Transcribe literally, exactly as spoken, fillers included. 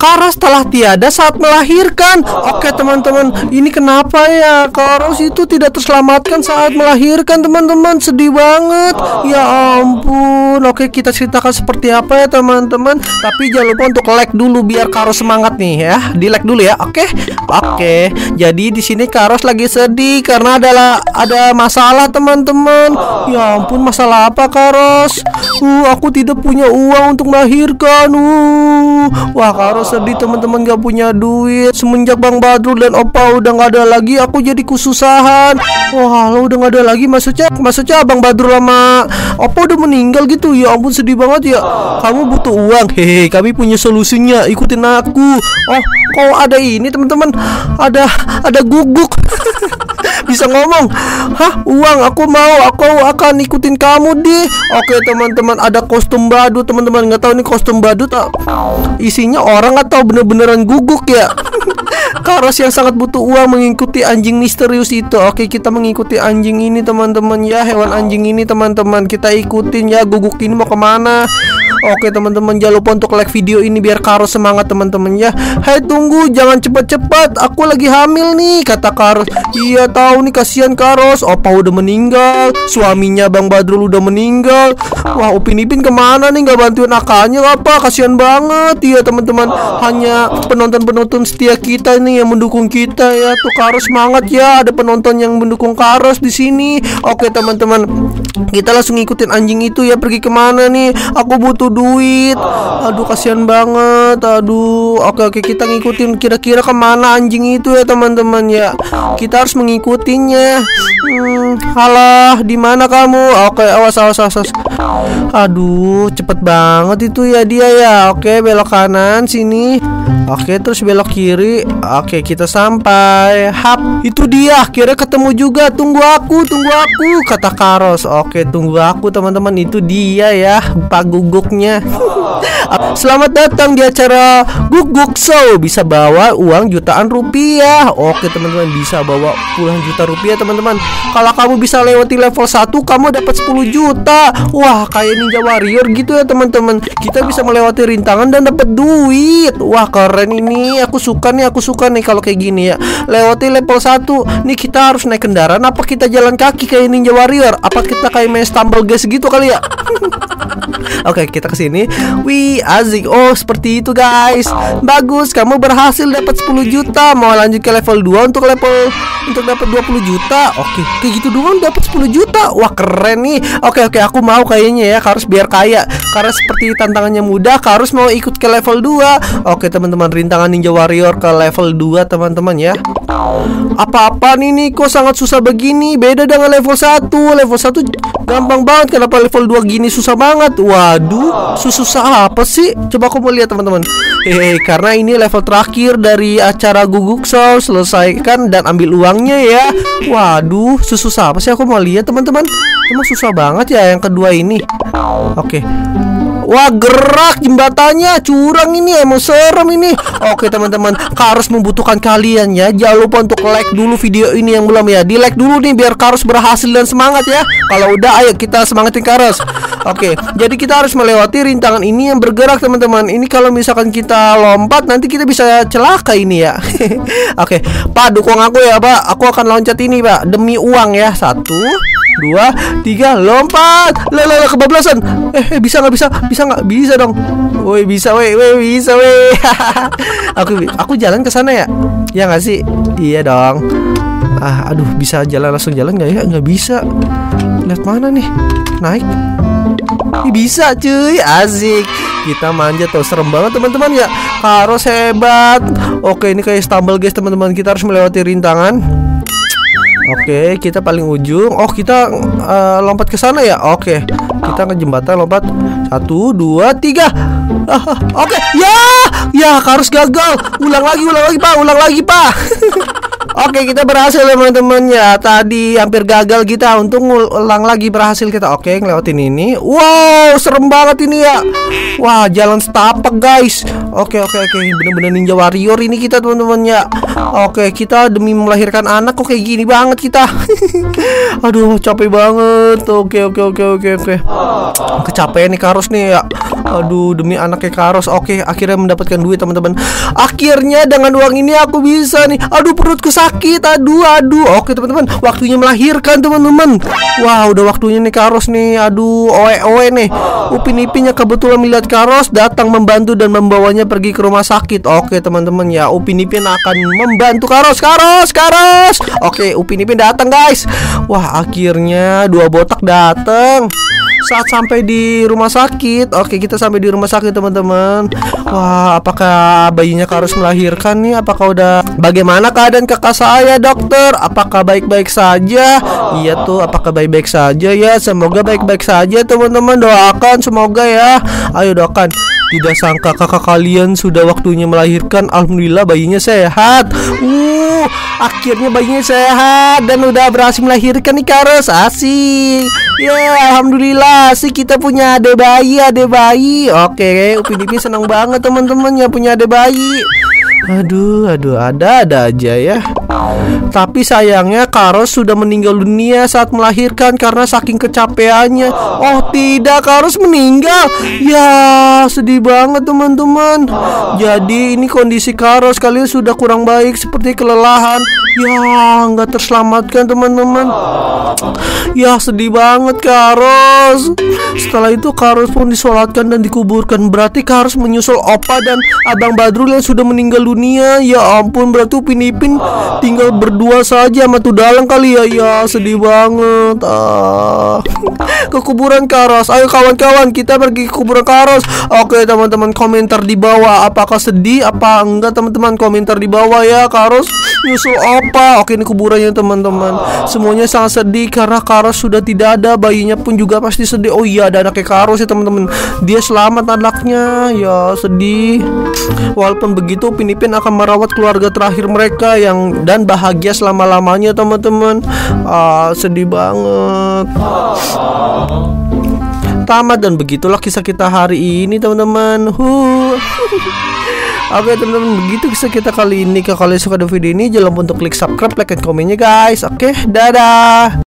Kak Ros telah tiada saat melahirkan. Oke teman-teman, ini kenapa ya? Kak Ros itu tidak terselamatkan saat melahirkan teman-teman. Sedih banget. Ya ampun. Oke, kita ceritakan seperti apa ya teman-teman. Tapi jangan lupa untuk like dulu biar Kak Ros semangat nih ya. Di like dulu ya. Oke. Oke. Jadi di sini Kak Ros lagi sedih karena adalah ada masalah teman-teman. Ya ampun, masalah apa Kak Ros? Uh, aku tidak punya uang untuk melahirkan. Uh. Wah, Kak Ros sedih teman-teman, gak punya duit. Semenjak Bang Badrul dan Opa udah gak ada lagi, aku jadi kesusahan. Wah, lo udah gak ada lagi, maksudnya maksudnya Bang Badrul sama Opa udah meninggal gitu. Ya ampun, sedih banget ya. Kamu butuh uang, hehe, kami punya solusinya, ikutin aku. Oh, kok ada ini teman-teman, ada ada Guguk bisa ngomong. Hah, uang aku mau, aku akan ikutin kamu deh. Oke teman-teman, ada kostum badut teman-teman, nggak tahu ini kostum badut isinya orang atau bener-beneran guguk ya. Kak Ros yang sangat butuh uang mengikuti anjing misterius itu. Oke, kita mengikuti anjing ini teman-teman ya, hewan anjing ini teman-teman, kita ikutin ya. Guguk ini mau kemana? Oke teman-teman, jangan lupa untuk like video ini biar Kak Ros semangat teman-teman ya. Hai, tunggu, jangan cepat-cepat, aku lagi hamil nih, kata Kak Ros. Iya tahu nih, kasihan Kak Ros. Opa udah meninggal, suaminya Bang Badrul udah meninggal. Wah, Upin Ipin kemana nih, gak bantuin akanya apa? Kasihan banget ya teman-teman. Hanya penonton-penonton setia kita nih yang mendukung kita ya. Tuh Kak Ros semangat ya, ada penonton yang mendukung Kak Ros di sini. Oke teman-teman, kita langsung ngikutin anjing itu ya. Pergi kemana nih? Aku butuh duit. Aduh, kasihan banget. Aduh. Oke oke, kita ngikutin kira-kira kemana anjing itu ya teman-teman ya. Kita harus mengikutinya. Hmm, halah, di mana kamu? Oke, awas awas awas. Aduh, cepet banget itu ya dia ya. Oke, belok kanan sini. Oke, terus belok kiri. Oke, kita sampai. Hap, itu dia. Akhirnya ketemu juga. Tunggu aku, tunggu aku, kata Kak Ros. Oke, tunggu aku teman-teman. Itu dia ya, Pak Guguknya. Selamat datang di acara Guguk Show. Bisa bawa uang jutaan rupiah. Oke teman-teman, bisa bawa puluhan juta rupiah teman-teman. Kalau kamu bisa lewati level satu, kamu dapat sepuluh juta. Wah, kayak Ninja Warrior gitu ya teman-teman. Kita bisa melewati rintangan dan dapat duit. Wah, keren ini. Aku suka nih, aku suka nih kalau kayak gini ya. Lewati level satu. Nih kita harus naik kendaraan, apa kita jalan kaki kayak Ninja Warrior? Apa kita kayak main stumble guys gitu kali ya? Oke, kita kesini. Wih, azik. Oh, seperti itu guys. Bagus, kamu berhasil dapat sepuluh juta. Mau lanjut ke level dua untuk level untuk dapat dua puluh juta. Oke, kayak gitu doang dapat sepuluh juta. Wah, keren nih. Oke oke, aku mau kayaknya ya. Kak Ros biar kaya. Karena seperti tantangannya mudah, Kak Ros mau ikut ke level dua. Oke teman-teman, rintangan Ninja Warrior ke level dua teman-teman ya. Apa-apa nih nih, kok sangat susah begini? Beda dengan level satu. Level satu gampang banget, kenapa level dua gini susah banget? Waduh, susah apa sih? Coba aku mau lihat teman-teman. Hehe, karena ini level terakhir dari acara Guguk Show, selesaikan dan ambil uangnya ya. Waduh, susah apa sih? Aku mau lihat teman-teman. Emang susah banget ya yang kedua ini. Oke. Wah, gerak jembatannya, curang ini, emang serem ini. Oke teman-teman, Kak Ros membutuhkan kalian ya. Jangan lupa untuk like dulu video ini yang belum ya. Di like dulu nih biar Kak Ros berhasil dan semangat ya. Kalau udah, ayo kita semangatin Kak Ros. Oke, jadi kita harus melewati rintangan ini yang bergerak teman-teman. Ini kalau misalkan kita lompat, nanti kita bisa celaka ini ya. Oke, Pak, dukung aku ya Pak. Aku akan loncat ini Pak, demi uang ya. Satu, dua, tiga, lompat. Lele, kebablasan. Eh, bisa nggak, bisa, bisa nggak, bisa dong. Woi, bisa, woi, woi, bisa, woi. aku, aku jalan ke sana ya. Ya nggak sih? Iya dong. Ah, aduh, bisa jalan langsung jalan nggak ya? Nggak bisa. Lihat mana nih? Naik. Ini bisa cuy, asik. Kita manjat tuh, serem banget teman-teman ya. Kak Ros hebat. Oke, ini kayak stumble guys teman-teman. Kita harus melewati rintangan. Oke, kita paling ujung. Oh, kita uh, lompat ke sana ya. Oke, kita ke jembatan lompat. Satu, dua, tiga. Ah, oke, ya, ya, harus gagal. Ulang lagi, ulang lagi Pak, ulang lagi Pak. Oke, kita berhasil teman-teman ya. Tadi hampir gagal kita, untung ulang lagi berhasil kita. Oke, ngelewatin ini. Wow, serem banget ini ya. Wah, jalan setapak guys. Oke oke oke, bener-bener Ninja Warrior ini kita teman-teman ya. Oke, kita demi melahirkan anak kok kayak gini banget kita. Aduh, capek banget. Oke, oke, oke, oke, oke. Kecapean nih Kak Ros nih ya. Aduh, demi anaknya Kak Ros. Oke, akhirnya mendapatkan duit, teman-teman. Akhirnya dengan uang ini aku bisa nih. Aduh, perutku sakit. Aduh, aduh. Oke, teman-teman, waktunya melahirkan, teman-teman. Wah, udah waktunya nih Kak Ros nih. Aduh, oe-oe nih. Upin Ipinnya kebetulan melihat Kak Ros datang membantu dan membawanya pergi ke rumah sakit. Oke, teman-teman ya. Upin Ipin akan membantu Kak Ros, Kak Ros, Kak Ros. Oke, Upin Ipin datang, guys. Wah, akhirnya dua botak datang. Saat sampai di rumah sakit. Oke, kita sampai di rumah sakit, teman-teman. Wah, apakah bayinya Kak Ros melahirkan nih? Apakah udah? Bagaimana keadaan kakak saya, dokter? Apakah baik-baik saja? Iya tuh, apakah baik-baik saja ya? Semoga baik-baik saja, teman-teman. Doakan, semoga ya. Ayo doakan. Tidak sangka kakak kalian sudah waktunya melahirkan. Alhamdulillah bayinya sehat. Uh, akhirnya bayinya sehat dan udah berhasil melahirkan nih Kak Ros. Asik. Ya, yeah, alhamdulillah sih kita punya ade bayi, ade bayi. Oke, okay, Upin Ipin senang banget teman-teman ya punya ade bayi. Aduh, aduh, ada-ada aja ya. Tapi sayangnya Kak Ros sudah meninggal dunia saat melahirkan karena saking kecapeannya. Oh tidak, Kak Ros meninggal. Ya sedih banget teman-teman. Jadi ini kondisi Kak Ros kali ini sudah kurang baik seperti kelelahan. Ya nggak terselamatkan teman-teman. Ya sedih banget Kak Ros. Setelah itu Kak Ros pun disolatkan dan dikuburkan. Berarti Kak Ros menyusul Opa dan Abang Badrul yang sudah meninggal dunia. Ya ampun berarti Upin Ipin tinggal berdua saja sama tuh dalang kali ya. Ya sedih banget ah. Ke kuburan Kak Ros. Ayo kawan-kawan kita pergi ke kuburan Kak Ros. Oke teman-teman komentar di bawah. Apakah sedih apa enggak teman-teman. Komentar di bawah ya Kak Ros nyusul Opa. Oke ini kuburannya teman-teman. Semuanya sangat sedih karena Kak Ros sudah tidak ada. Bayinya pun juga pasti sedih. Oh iya ada anaknya Kak Ros ya teman-teman. Dia selamat anaknya. Ya sedih. Walaupun begitu Upin Ipin akan merawat keluarga terakhir mereka yang dan bahagia selama-lamanya teman-teman. Ah, sedih banget. Tamat dan begitulah kisah kita hari ini teman-teman. Huh. Oke teman-teman begitu kisah kita kali ini. Kalau kalian suka dengan video ini jangan lupa untuk klik subscribe, like, dan komennya guys. Oke dadah.